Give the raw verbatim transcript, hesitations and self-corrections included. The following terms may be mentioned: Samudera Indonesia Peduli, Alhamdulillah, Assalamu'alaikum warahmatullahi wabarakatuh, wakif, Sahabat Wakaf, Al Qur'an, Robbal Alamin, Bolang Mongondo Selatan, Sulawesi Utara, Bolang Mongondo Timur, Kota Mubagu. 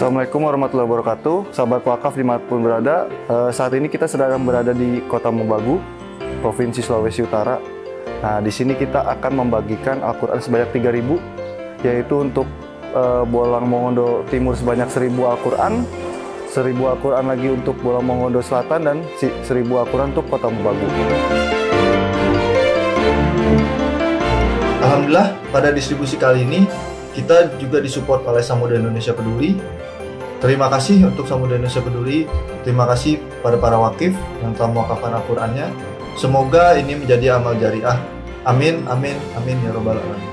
Assalamu'alaikum warahmatullahi wabarakatuh. Sahabat wakaf dimanapun berada, e, saat ini kita sedang berada di Kota Mubagu, Provinsi Sulawesi Utara. Nah, di sini kita akan membagikan Al-Qur'an sebanyak tiga ribu, yaitu untuk e, Bolang Mongondo Timur sebanyak seribu Al-Qur'an, seribu Al-Qur'an lagi untuk Bolang Mongondo Selatan, dan seribu Al-Qur'an untuk Kota Mubagu. Alhamdulillah, pada distribusi kali ini kita juga disupport oleh Samudera Indonesia Peduli. Terima kasih untuk Samudera Indonesia Peduli. Terima kasih pada para wakif yang telah mewakafkan Al-Qur'annya. Semoga ini menjadi amal jariah. Amin, amin, amin ya Robbal Alamin.